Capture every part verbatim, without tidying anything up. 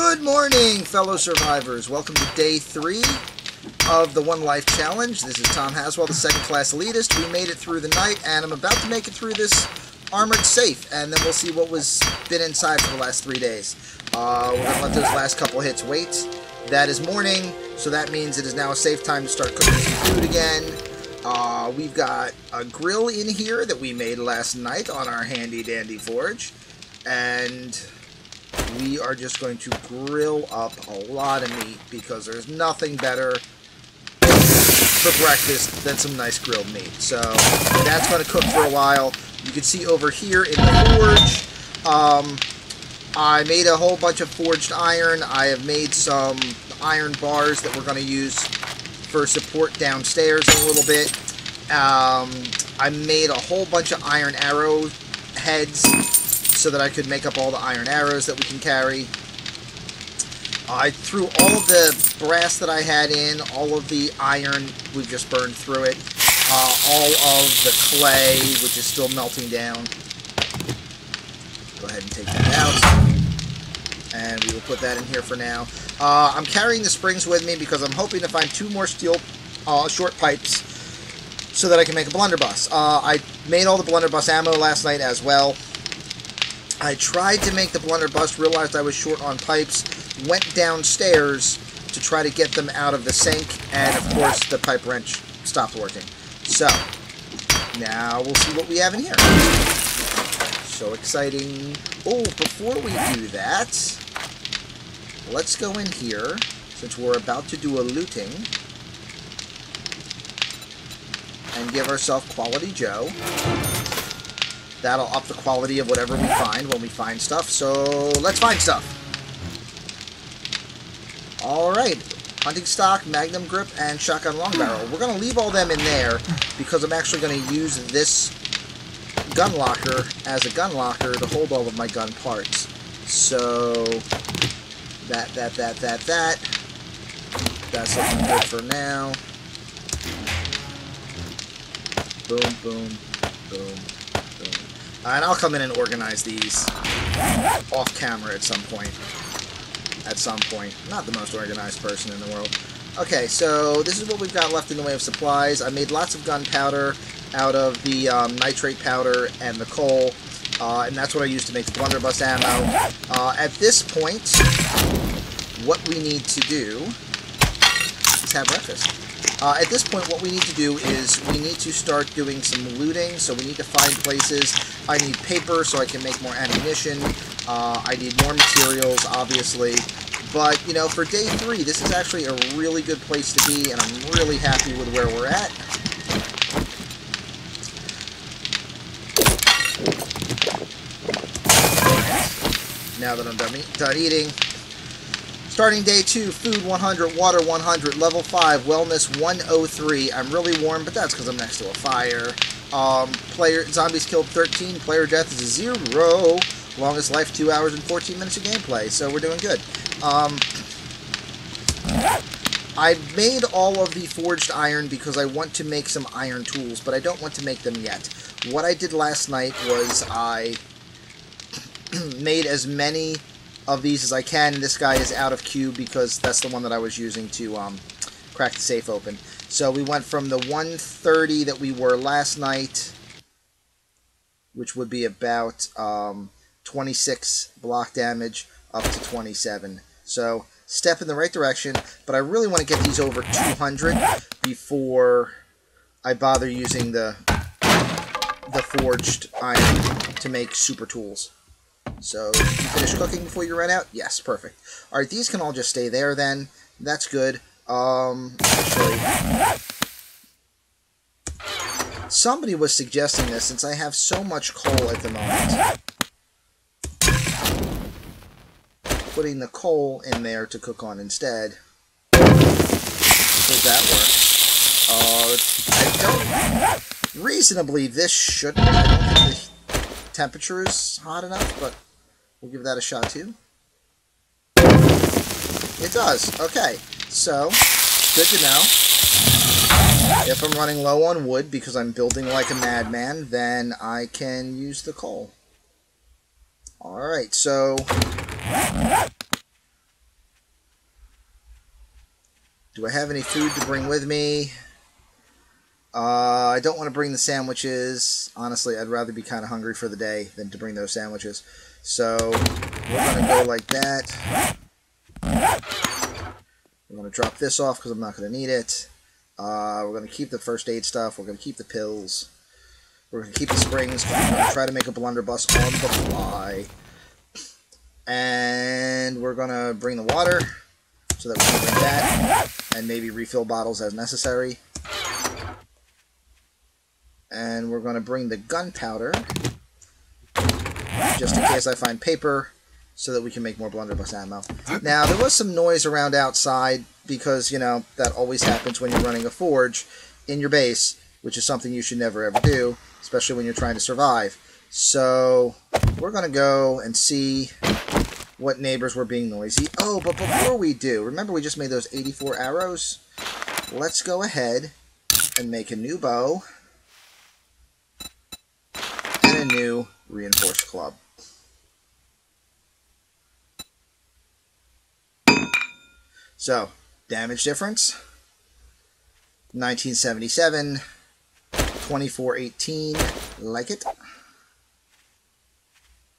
Good morning, fellow survivors. Welcome to day three of the One Life Challenge. This is Tom Haswell, the second-class elitist. We made it through the night, and I'm about to make it through this armored safe, and then we'll see what was been inside for the last three days. Uh, we're gonna let those last couple hits wait. That is morning, so that means it is now a safe time to start cooking some food again. Uh, we've got a grill in here that we made last night on our handy-dandy forge, and we are just going to grill up a lot of meat because there's nothing better for breakfast than some nice grilled meat. So that's going to cook for a while. You can see over here in the forge, um, I made a whole bunch of forged iron. I have made some iron bars that we're going to use for support downstairs in a little bit. Um, I made a whole bunch of iron arrow heads so that I could make up all the iron arrows that we can carry. I threw all the brass that I had in, all of the iron, we just burned through it, uh, all of the clay, which is still melting down. Go ahead and take that out. And we will put that in here for now. Uh, I'm carrying the springs with me because I'm hoping to find two more steel uh, short pipes so that I can make a blunderbuss. Uh, I made all the blunderbuss ammo last night as well. I tried to make the blunderbuss, realized I was short on pipes, went downstairs to try to get them out of the sink, and of course the pipe wrench stopped working. So, now we'll see what we have in here. So exciting. Oh, before we do that, let's go in here, since we're about to do a looting, and give ourselves Quality Joe. That'll up the quality of whatever we find when we find stuff. So, let's find stuff. Alright. Hunting stock, magnum grip, and shotgun long barrel. We're going to leave all them in there because I'm actually going to use this gun locker as a gun locker to hold all of my gun parts. So, that, that, that, that, that. That's looking good for now. Boom, boom, boom. And I'll come in and organize these off camera at some point. At some point. Not the most organized person in the world. Okay, so this is what we've got left in the way of supplies. I made lots of gunpowder out of the um, nitrate powder and the coal. Uh, and that's what I used to make the blunderbuss ammo. Uh, at this point, what we need to do is have breakfast. Uh, at this point, what we need to do is we need to start doing some looting, so we need to find places. I need paper so I can make more ammunition. Uh, I need more materials, obviously. But, you know, for day three, this is actually a really good place to be, and I'm really happy with where we're at. Now that I'm done, done eating... Starting day two, food one hundred, water one hundred, level five, wellness one oh three. I'm really warm, but that's because I'm next to a fire. Um, player zombies killed thirteen, player death is zero. Longest life two hours and fourteen minutes of gameplay, so we're doing good. Um, I made all of the forged iron because I want to make some iron tools, but I don't want to make them yet. What I did last night was I made as many of these as I can. This guy is out of queue because that's the one that I was using to um, crack the safe open. So we went from the one thirty that we were last night, which would be about um, twenty-six block damage, up to twenty-seven. So step in the right direction, but I really want to get these over two hundred before I bother using the, the forged iron to make super tools. So, did you finish cooking before you ran out? Yes, perfect. Alright, these can all just stay there then. That's good. Um, actually... Somebody was suggesting this, since I have so much coal at the moment. Putting the coal in there to cook on instead. Does that work? Uh, I don't... Reasonably, this shouldn't... I don't think the temperature is hot enough, but... We'll give that a shot, too. It does. Okay. So, good to know. If I'm running low on wood because I'm building like a madman, then I can use the coal. Alright, so... Do I have any food to bring with me? Uh, I don't want to bring the sandwiches. Honestly, I'd rather be kind of hungry for the day than to bring those sandwiches. So we're going to go like that. I'm going to drop this off because I'm not going to need it. Uh, we're going to keep the first aid stuff. We're going to keep the pills. We're going to keep the springs. We're going to try to make a blunderbuss on the fly. And we're going to bring the water so that we can drink that. And maybe refill bottles as necessary. And we're going to bring the gunpowder. Just in case I find paper, so that we can make more blunderbuss ammo. Now, there was some noise around outside because, you know, that always happens when you're running a forge in your base, which is something you should never, ever do, especially when you're trying to survive. So we're going to go and see what neighbors were being noisy. Oh, but before we do, remember we just made those eighty-four arrows? Let's go ahead and make a new bow and a new reinforced club. So, damage difference, nineteen seventy-seven, twenty-four eighteen, like it,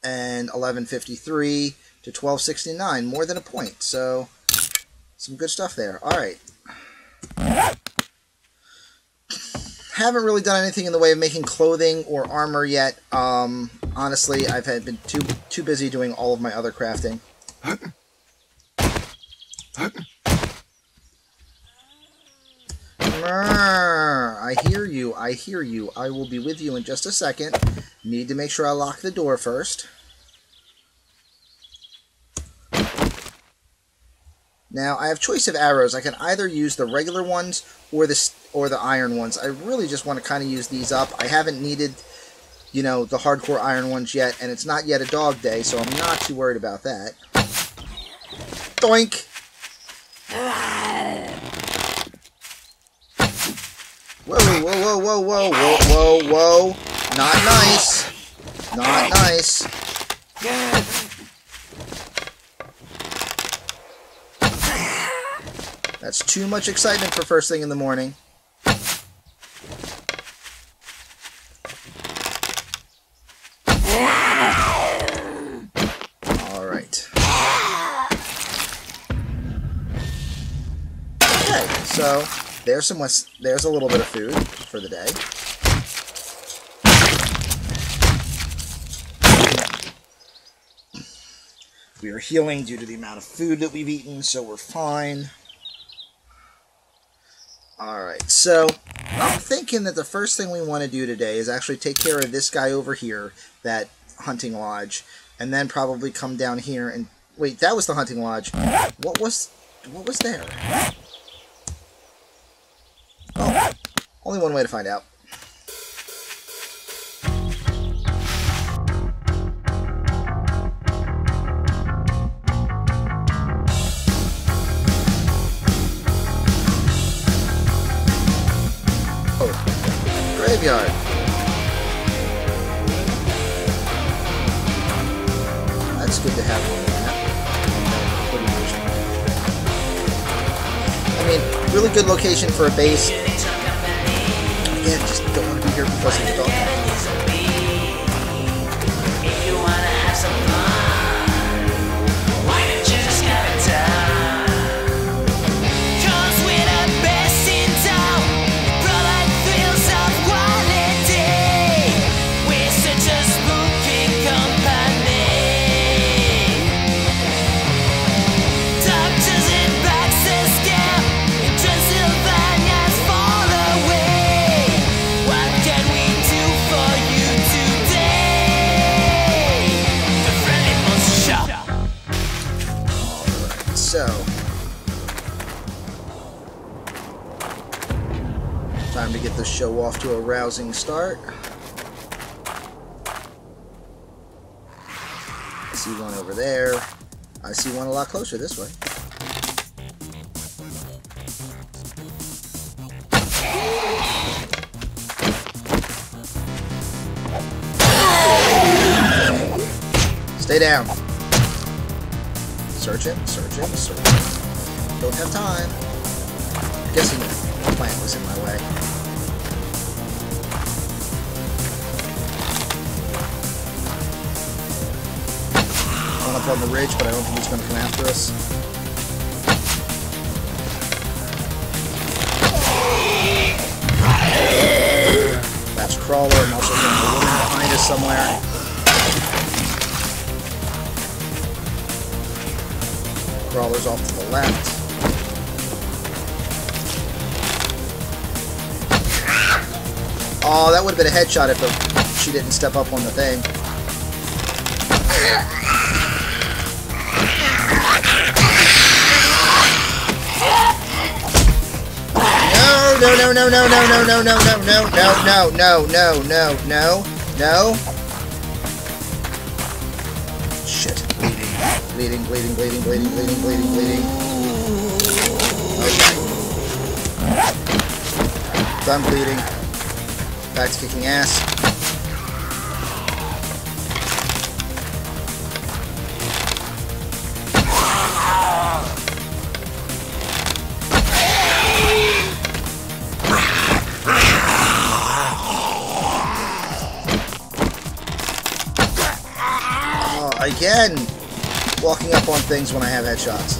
and eleven fifty-three to twelve sixty-nine, more than a point, so some good stuff there. Alright. Haven't really done anything in the way of making clothing or armor yet. Um, honestly, I've had been too, too busy doing all of my other crafting. I hear you, I hear you. I will be with you in just a second. Need to make sure I lock the door first. Now, I have choice of arrows. I can either use the regular ones or the, or the iron ones. I really just want to kind of use these up. I haven't needed, you know, the hardcore iron ones yet, and it's not yet a dog day, so I'm not too worried about that. Doink! Whoa, whoa, whoa, whoa, whoa, whoa, whoa, whoa. Not nice. Not nice. That's too much excitement for first thing in the morning. Alright. Okay, so... There's some. There's a little bit of food for the day. We are healing due to the amount of food that we've eaten, so we're fine. Alright, so I'm thinking that the first thing we want to do today is actually take care of this guy over here, that hunting lodge, and then probably come down here and... Wait, that was the hunting lodge. What was... What was there? Oh, only one way to find out. Oh, graveyard. That's good to have on the map. I mean, really good location for a base. I just don't want to be here because of the dog. Time to get the show off to a rousing start. I see one over there. I see one a lot closer this way. Stay down. Search it, search it, search it. Don't have time. I'm guessing the plant was in my way. Going up on the ridge, but I don't think it's going to come after us. That's Crawler, and also going to be living behind us somewhere. Crawler's off to the left. Oh, that would have been a headshot if, the, if she didn't step up on the thing. No, no, no, no, no, no, no, no, no, no, no, no, no, no, no, no. Shit. Bleeding, bleeding, bleeding, bleeding, bleeding, bleeding, bleeding. Okay. Done bleeding. Back to kicking ass. Oh, again! Walking up on things when I have headshots.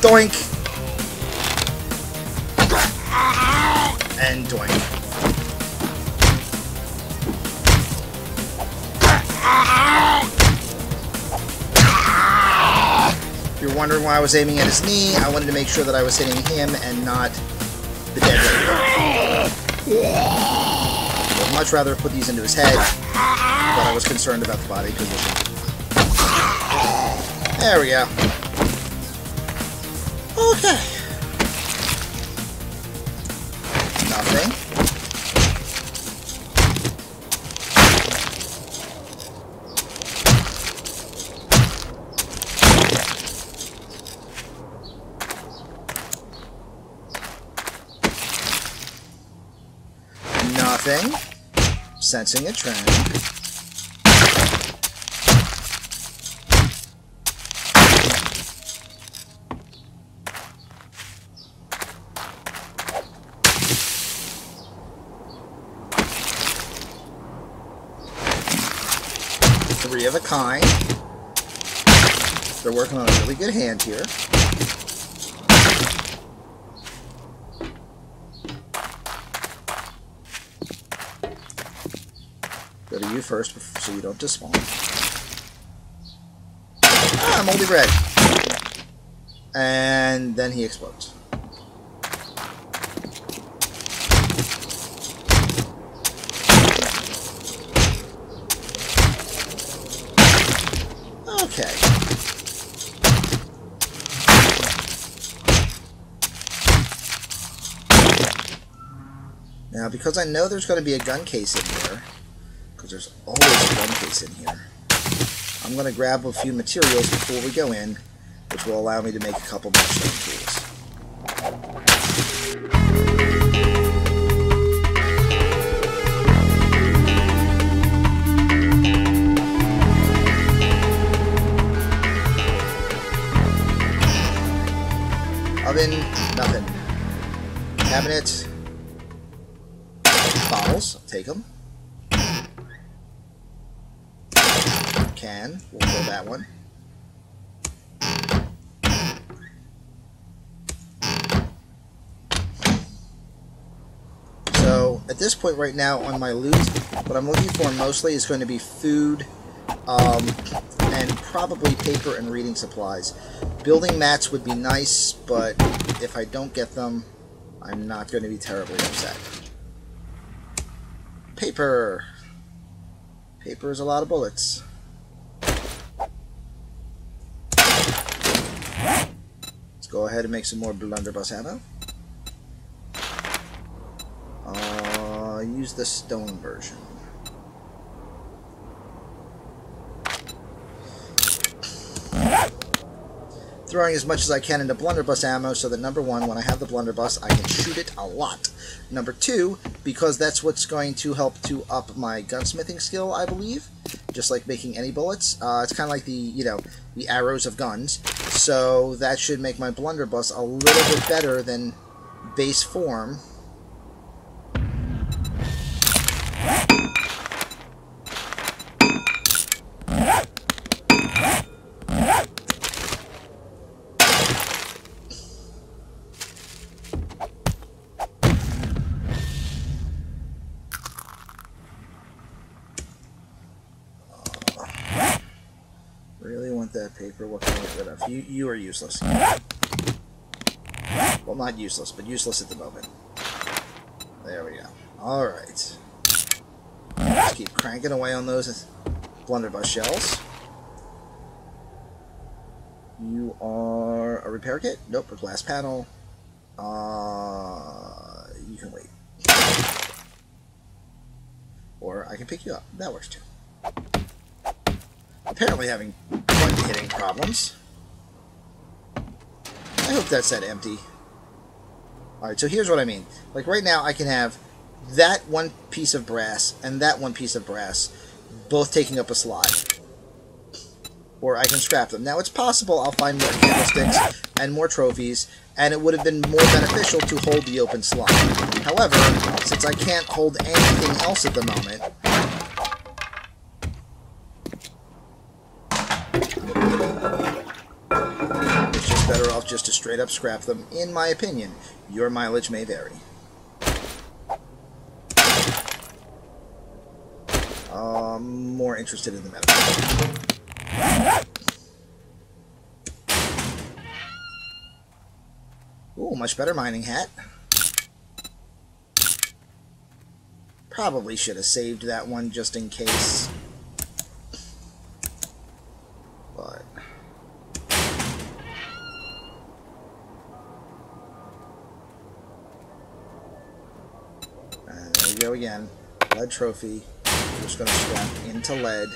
Doink! And doink. You're wondering why I was aiming at his knee. I wanted to make sure that I was hitting him and not the dead lady. I would much rather put these into his head, but I was concerned about the body position. There we go. Okay. Nothing. Sensing a trend. Three of a kind. They're working on a really good hand here. Go to you first, so you don't despawn. Ah, moldy bread. And then he explodes. Okay. Now, because I know there's going to be a gun case in here, there's always a gun case in here. I'm going to grab a few materials before we go in, which will allow me to make a couple more stone tools. Oven, nothing. Cabinet, bottles, I'll take them. Can. We'll go that one. So, at this point right now on my loot, what I'm looking for mostly is going to be food, um, and probably paper and reading supplies. Building mats would be nice, but if I don't get them, I'm not going to be terribly upset. Paper. Paper is a lot of bullets. Go ahead and make some more blunderbuss ammo. Uh, use the stone version. throwing as much as I can into blunderbuss ammo so that, number one, when I have the blunderbuss, I can shoot it a lot. Number two, because that's what's going to help to up my gunsmithing skill, I believe, just like making any bullets. Uh, it's kind of like the, you know, the arrows of guns. So that should make my blunderbuss a little bit better than base form. Paper, what can I get rid of? You, you are useless. Well, not useless, but useless at the moment. There we go. Alright. Just keep cranking away on those blunderbuss shells. You are a repair kit? Nope, a glass panel. Uh, you can wait. Or I can pick you up. That works too. Apparently having button hitting problems. I hope that's that empty. Alright, so here's what I mean. Like right now I can have that one piece of brass and that one piece of brass both taking up a slot. Or I can scrap them. Now it's possible I'll find more candlesticks and more trophies, and it would have been more beneficial to hold the open slot. However, since I can't hold anything else at the moment, better off just to straight up scrap them, in my opinion. Your mileage may vary. Um, more interested in the metal. Ooh, much better mining hat. Probably should have saved that one just in case. Again, lead trophy. I'm just going to scrap into lead,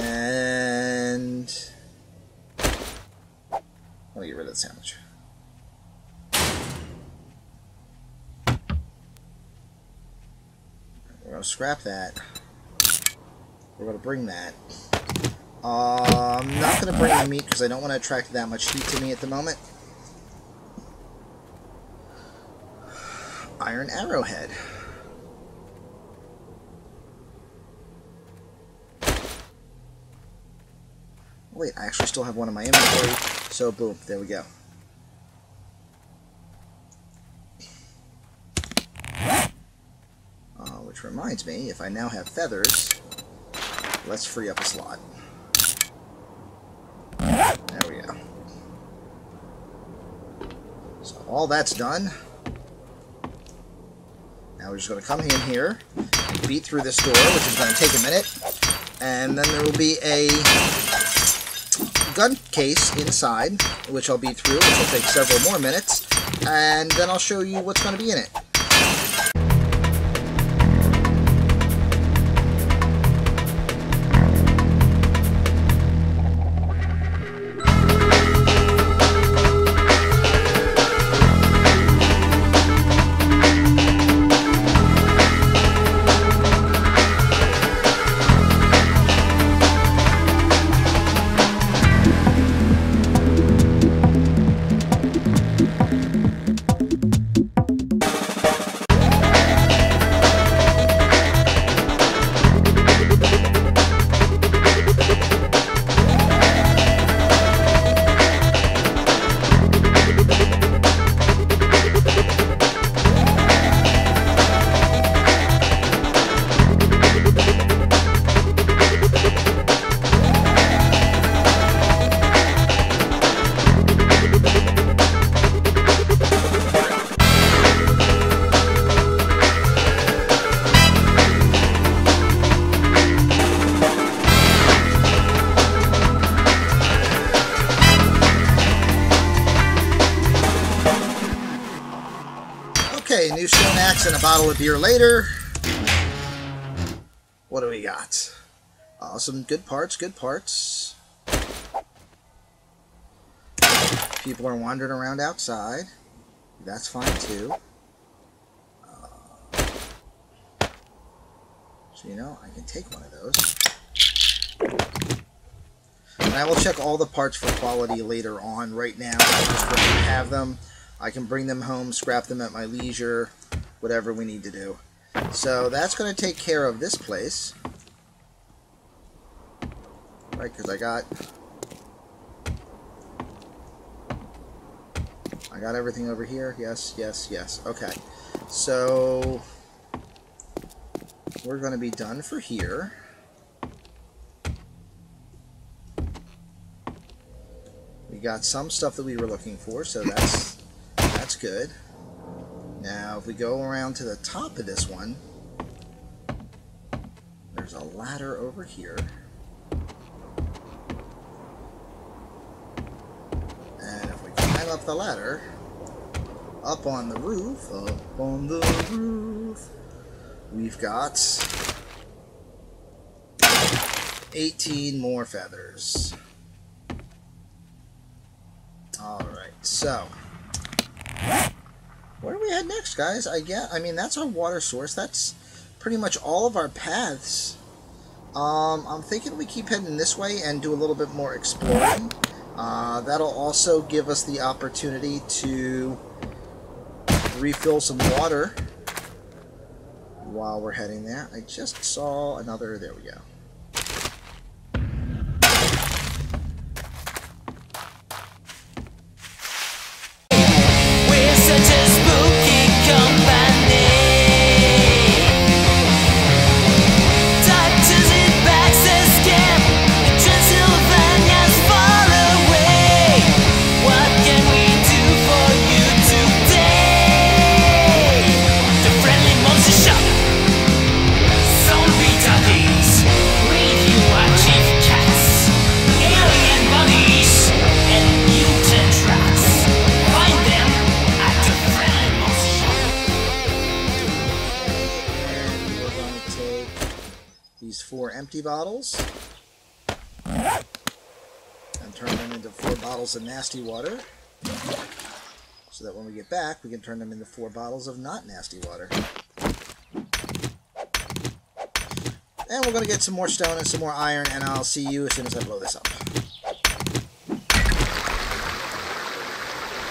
and I'll get rid of the sandwich. We're going to scrap that. We're going to bring that. Uh, I'm not going to bring the meat because I don't want to attract that much heat to me at the moment. Iron arrowhead. Wait, I actually still have one in my inventory, so boom, there we go. Uh, which reminds me, if I now have feathers, let's free up a slot. There we go. So all that's done. Now we're just going to come in here, beat through this door, which is going to take a minute, and then there will be a gun case inside, which I'll beat through, which will take several more minutes, and then I'll show you what's going to be in it. New stone axe and a bottle of beer later. What do we got? Awesome. Good parts, good parts. people are wandering around outside, that's fine too. Uh, so, you know, I can take one of those. And I will check all the parts for quality later on. Right now, I just don't have them. I can bring them home, scrap them at my leisure, whatever we need to do. So that's going to take care of this place. Right, because I got... I got everything over here. Yes, yes, yes. Okay. So... we're going to be done for here. We got some stuff that we were looking for, so that's... that's good. Now, if we go around to the top of this one, there's a ladder over here. And if we climb up the ladder, up on the roof, up on the roof, we've got eighteen more feathers. Alright, so... where do we head next, guys? I get, I mean, that's our water source. That's pretty much all of our paths. Um, I'm thinking we keep heading this way and do a little bit more exploring. Uh, that'll also give us the opportunity to refill some water while we're heading there. I just saw another, there we go. Four empty bottles and turn them into four bottles of nasty water, so that when we get back we can turn them into four bottles of not nasty water. And we're going to get some more stone and some more iron, and I'll see you as soon as I blow this up.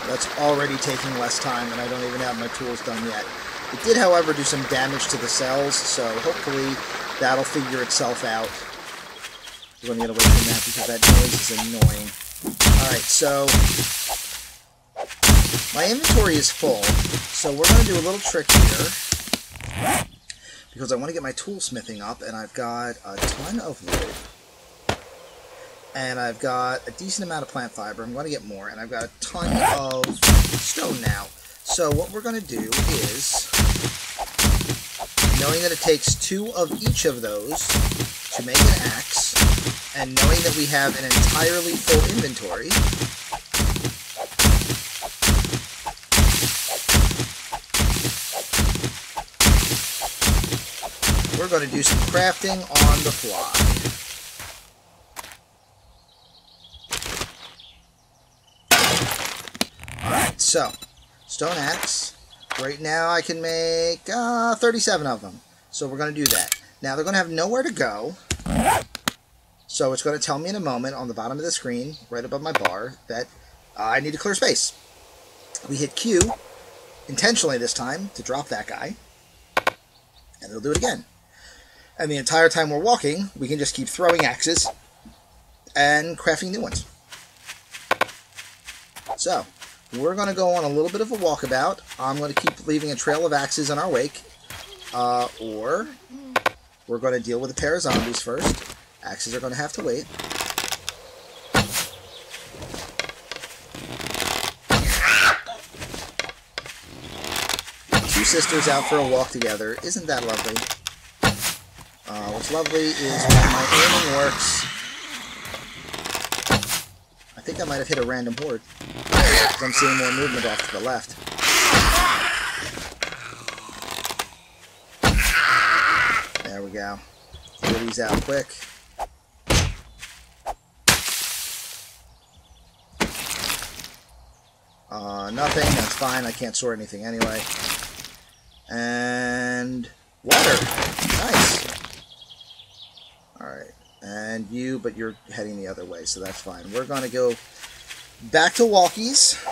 That's already taking less time, and I don't even have my tools done yet. It did, however, do some damage to the cells, so hopefully that'll figure itself out. We're going to get away from that because that noise is annoying. Alright, so... my inventory is full, so we're going to do a little trick here. Because I want to get my toolsmithing up, and I've got a ton of wood. And I've got a decent amount of plant fiber. I'm going to get more, and I've got a ton of stone now. So what we're going to do is... knowing that it takes two of each of those to make an axe, and knowing that we have an entirely full inventory, we're going to do some crafting on the fly. Alright, so, stone axe. Right now I can make uh, thirty-seven of them, so we're going to do that. Now they're going to have nowhere to go, so it's going to tell me in a moment on the bottom of the screen, right above my bar, that uh, I need to clear space. We hit Q, intentionally this time, to drop that guy, and it'll do it again. And the entire time we're walking, we can just keep throwing axes and crafting new ones. So... we're going to go on a little bit of a walkabout. I'm going to keep leaving a trail of axes in our wake. Uh, or we're going to deal with a pair of zombies first. Axes are going to have to wait. Two sisters out for a walk together. Isn't that lovely? Uh, what's lovely is when my aiming works. I think I might have hit a random horde. I'm seeing more movement off to the left. There we go. Get these out quick. Uh, nothing, that's fine. I can't sort anything anyway. And water. Nice. Alright. And you, but you're heading the other way, so that's fine. We're going to go back to walkies.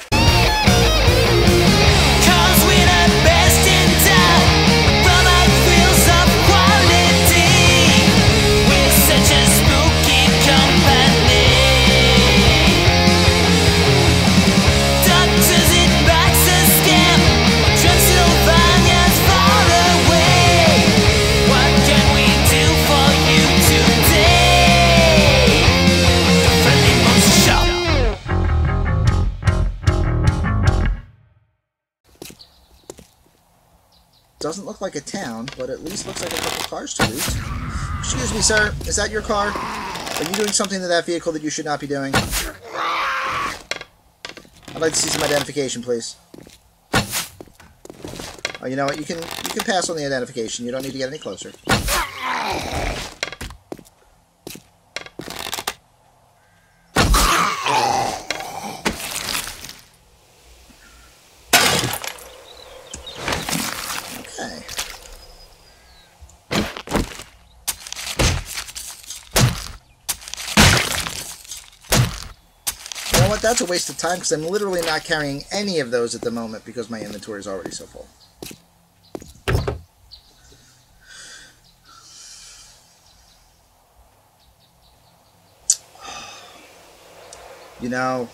Doesn't look like a town, but at least looks like a couple cars to loot. Excuse me, sir. Is that your car? Are you doing something to that vehicle that you should not be doing? I'd like to see some identification, please. Oh, you know what? You can you can pass on the identification. You don't need to get any closer. But that's a waste of time because I'm literally not carrying any of those at the moment because my inventory is already so full. You know,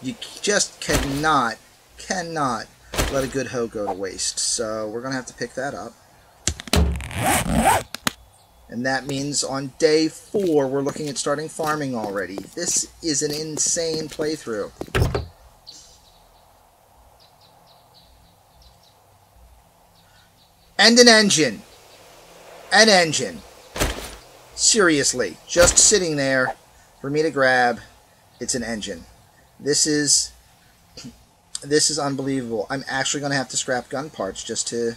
you just cannot, cannot let a good hoe go to waste. So we're going to have to pick that up. And that means on day four, we're looking at starting farming already. This is an insane playthrough. And an engine. An engine. Seriously, just sitting there for me to grab, it's an engine. This is, this is unbelievable. I'm actually going to have to scrap gun parts just to...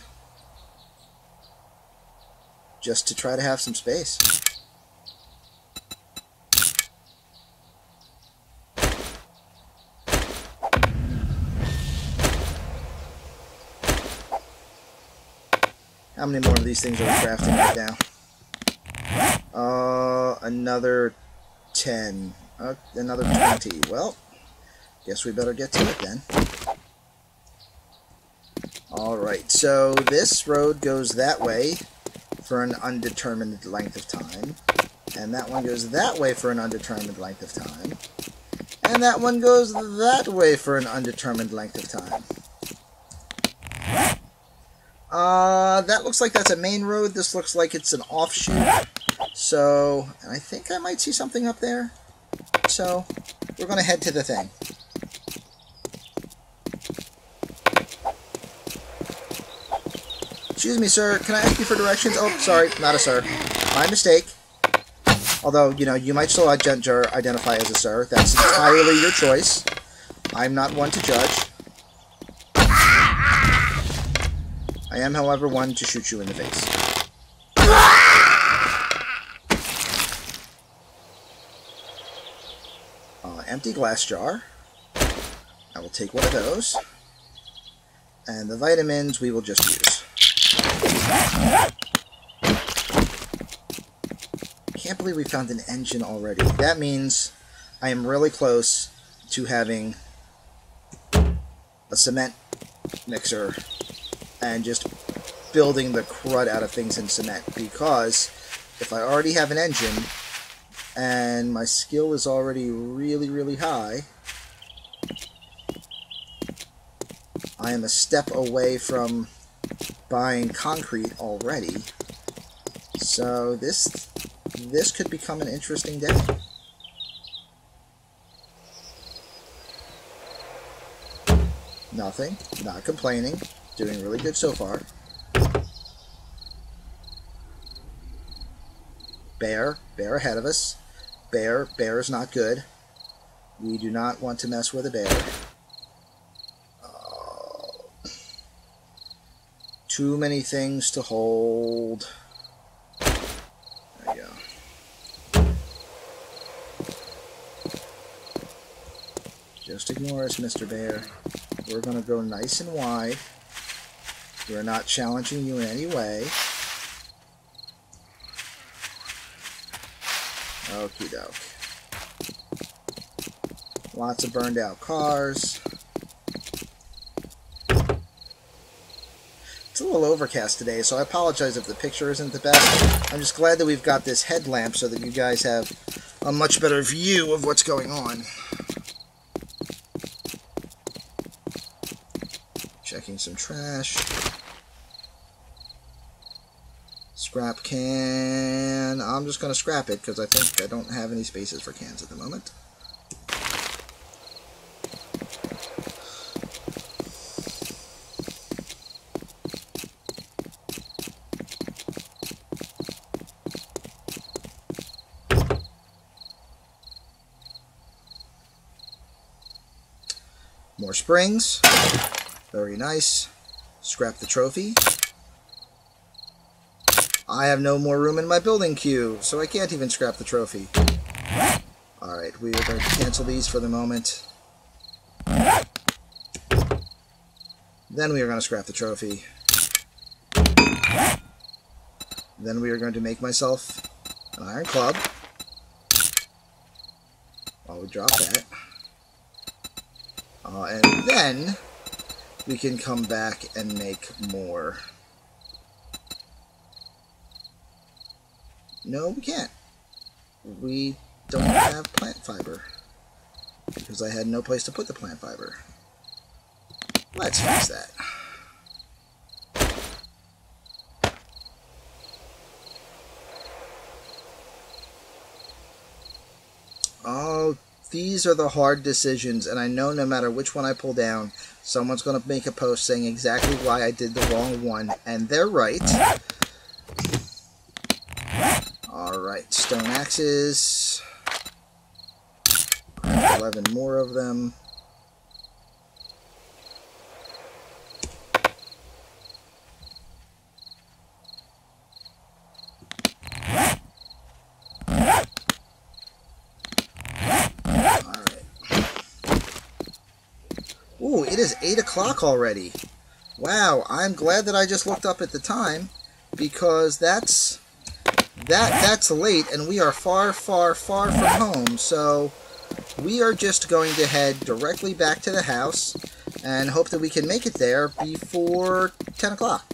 just to try to have some space. How many more of these things are we crafting right now? Uh, another ten. Uh, another twenty. Well, guess we better get to it then. Alright, so this road goes that way for an undetermined length of time, and that one goes that way for an undetermined length of time, and that one goes that way for an undetermined length of time. Uh, that looks like that's a main road. This looks like it's an offshoot. So, and I think I might see something up there. So, we're going to head to the thing. Excuse me, sir. Can I ask you for directions? Oh, sorry. Not a sir. My mistake. Although, you know, you might still identify as a sir. That's entirely your choice. I'm not one to judge. I am, however, one to shoot you in the face. Uh, empty glass jar. I will take one of those. And the vitamins we will just use. Can't believe we found an engine already. That means I am really close to having a cement mixer and just building the crud out of things in cement, because if I already have an engine and my skill is already really, really high, I am a step away from buying concrete already, so this this could become an interesting day. Nothing, not complaining, doing really good so far. Bear, bear ahead of us. Bear, bear is not good. We do not want to mess with a bear. Too many things to hold. There you go. Just ignore us, Mister Bear. We're going to go nice and wide. We're not challenging you in any way. Okie doke. Lots of burned out cars. It's a little overcast today, so I apologize if the picture isn't the best. I'm just glad that we've got this headlamp so that you guys have a much better view of what's going on. Checking some trash. Scrap can. I'm just going to scrap it because I think I don't have any spaces for cans at the moment. More springs. Very nice. Scrap the trophy. I have no more room in my building queue, so I can't even scrap the trophy. Alright, we are going to cancel these for the moment. Then we are going to scrap the trophy. Then we are going to make myself an iron club. While we drop that. Uh, and then we can come back and make more. No, we can't. We don't have plant fiber. Because I had no place to put the plant fiber. Let's fix that. Oh, these are the hard decisions, and I know no matter which one I pull down, someone's going to make a post saying exactly why I did the wrong one, and they're right. Alright, stone axes. eleven more of them. Ooh, it is eight o'clock already. Wow, I'm glad that I just looked up at the time, because that's that that's late, and we are far, far, far from home, so we are just going to head directly back to the house and hope that we can make it there before ten o'clock.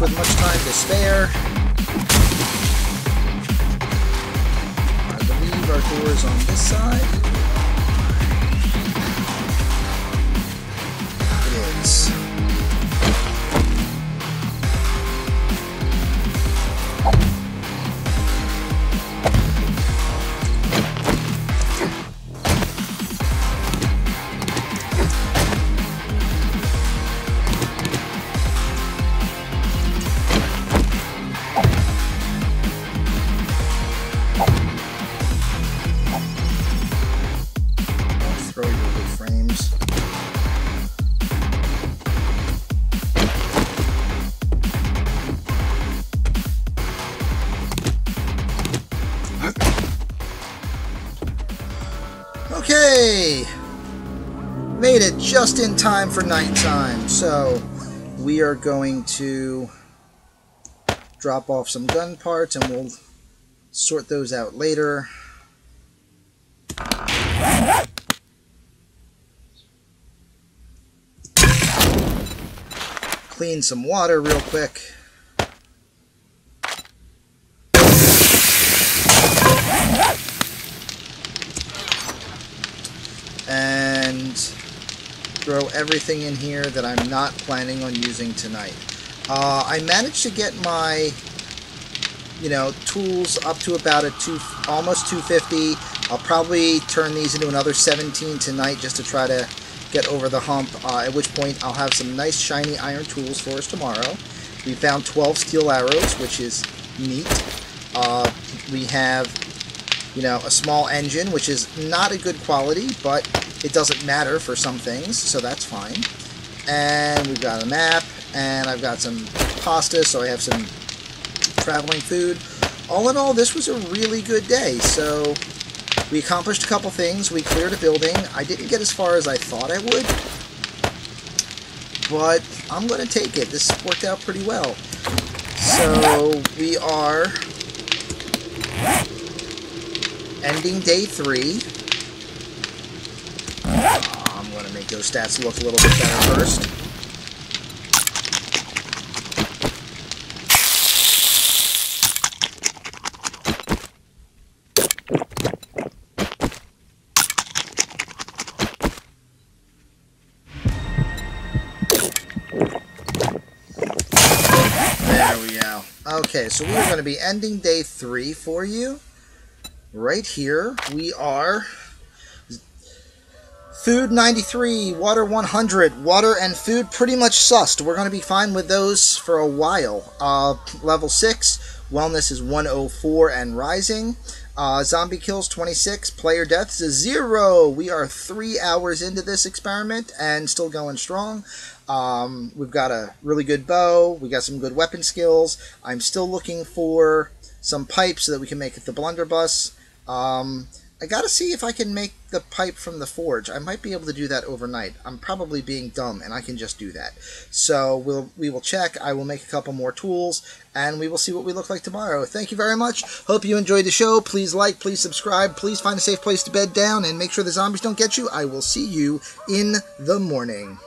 With much time to spare. I believe our door is on this side. It is. Frames. Made it just in time for nighttime, so we are going to drop off some gun parts and we'll sort those out later. Clean some water real quick. And throw everything in here that I'm not planning on using tonight. Uh, I managed to get my, you know, tools up to about a two, almost two fifty. I'll probably turn these into another seventeen tonight just to try to get over the hump. Uh, at which point I'll have some nice shiny iron tools for us tomorrow. We found twelve steel arrows, which is neat. Uh, we have, you know, a small engine, which is not a good quality, but it doesn't matter for some things, so that's fine. And we've got a map, and I've got some pasta, so I have some traveling food. All in all, this was a really good day. So we accomplished a couple things. We cleared a building. I didn't get as far as I thought I would, but I'm going to take it. This worked out pretty well. So we are ending day three. Uh, I'm going to make those stats look a little bit better first. There we go. Okay, so we are going to be ending day three for you. Right here, we are food ninety-three, water one hundred, water and food pretty much sussed. We're going to be fine with those for a while. Uh, level six, wellness is one oh four and rising. Uh, zombie kills twenty-six, player deaths is zero. We are three hours into this experiment and still going strong. Um, we've got a really good bow. We got some good weapon skills. I'm still looking for some pipes so that we can make the blunderbuss. Um, I gotta see if I can make the pipe from the forge. I might be able to do that overnight. I'm probably being dumb, and I can just do that. So we'll, we will check. I will make a couple more tools, and we will see what we look like tomorrow. Thank you very much. Hope you enjoyed the show. Please like, please subscribe, please find a safe place to bed down, and make sure the zombies don't get you. I will see you in the morning.